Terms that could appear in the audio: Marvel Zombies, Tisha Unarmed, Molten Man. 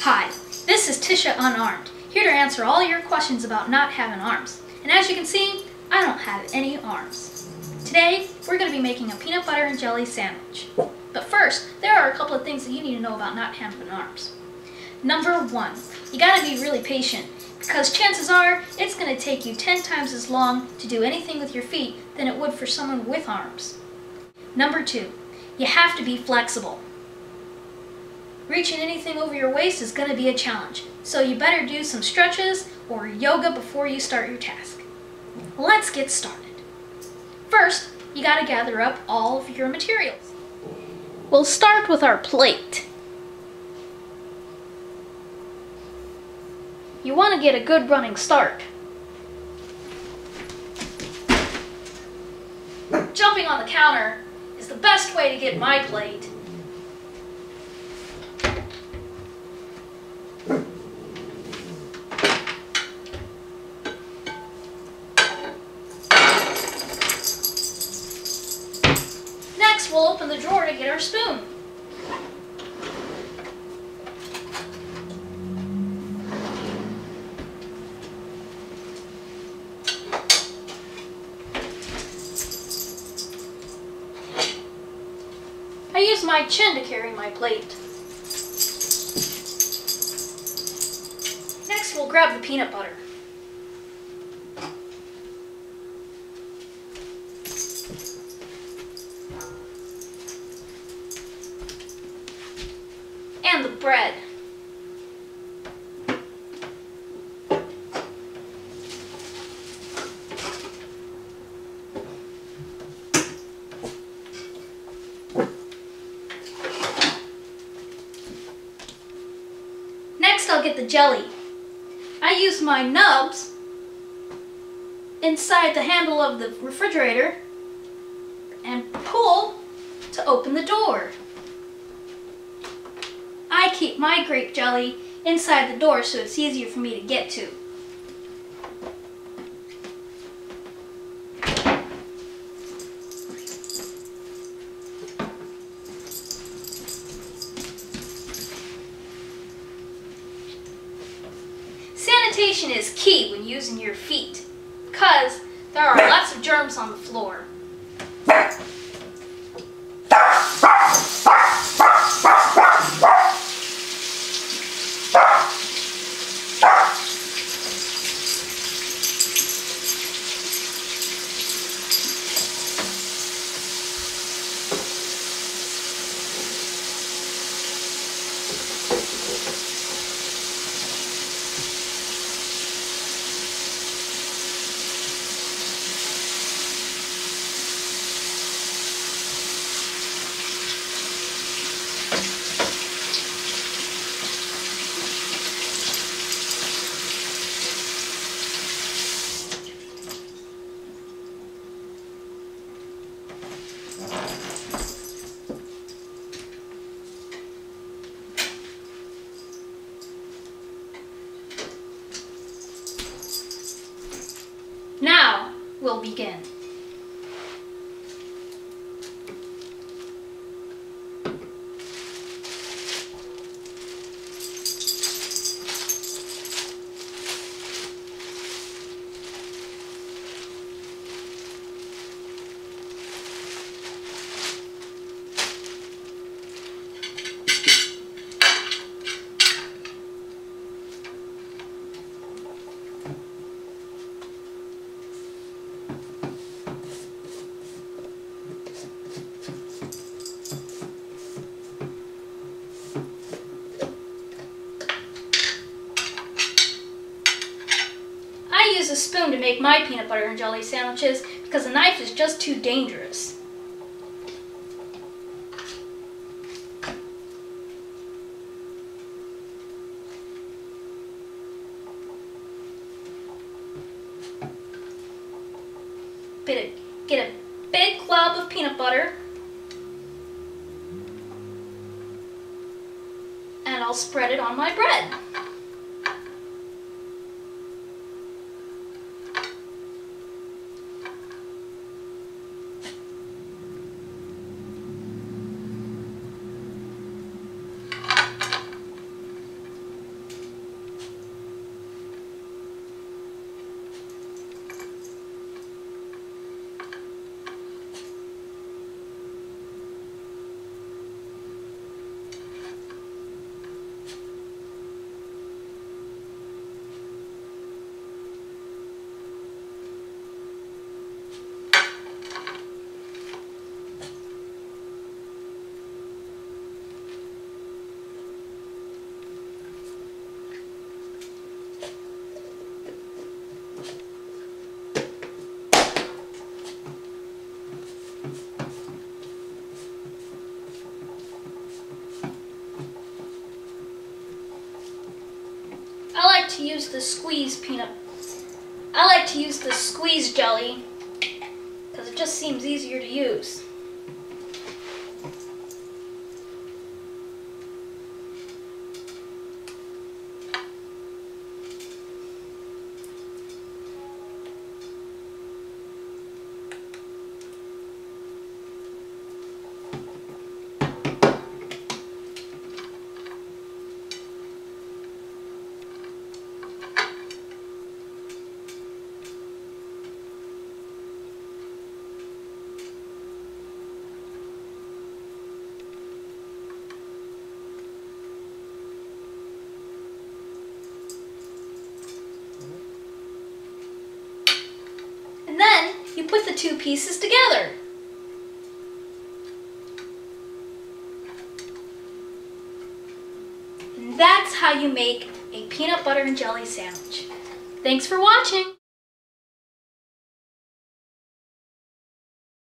Hi, this is Tisha Unarmed, here to answer all your questions about not having arms. And as you can see, I don't have any arms. Today, we're going to be making a peanut butter and jelly sandwich. But first, there are a couple of things that you need to know about not having arms. Number one, you got to be really patient, because chances are it's going to take you 10 times as long to do anything with your feet than it would for someone with arms. Number two, you have to be flexible. Reaching anything over your waist is going to be a challenge, so you better do some stretches or yoga before you start your task. Let's get started. First, you got to gather up all of your materials. We'll start with our plate. You want to get a good running start. Jumping on the counter is the best way to get my plate. We'll open the drawer to get our spoon. I use my chin to carry my plate. Next, we'll grab the peanut butter. And the bread. Next, I'll get the jelly. I use my nubs inside the handle of the refrigerator and pull to open the door. I keep my grape jelly inside the door so it's easier for me to get to. Sanitation is key when using your feet because there are lots of germs on the floor. Now we'll begin. I use a spoon to make my peanut butter and jelly sandwiches because a knife is just too dangerous. Get a big glob of peanut butter and I'll spread it on my bread. the squeeze peanut. I like to use the squeeze jelly because it just seems easier to use. You put the two pieces together. And that's how you make a peanut butter and jelly sandwich. Thanks for watching.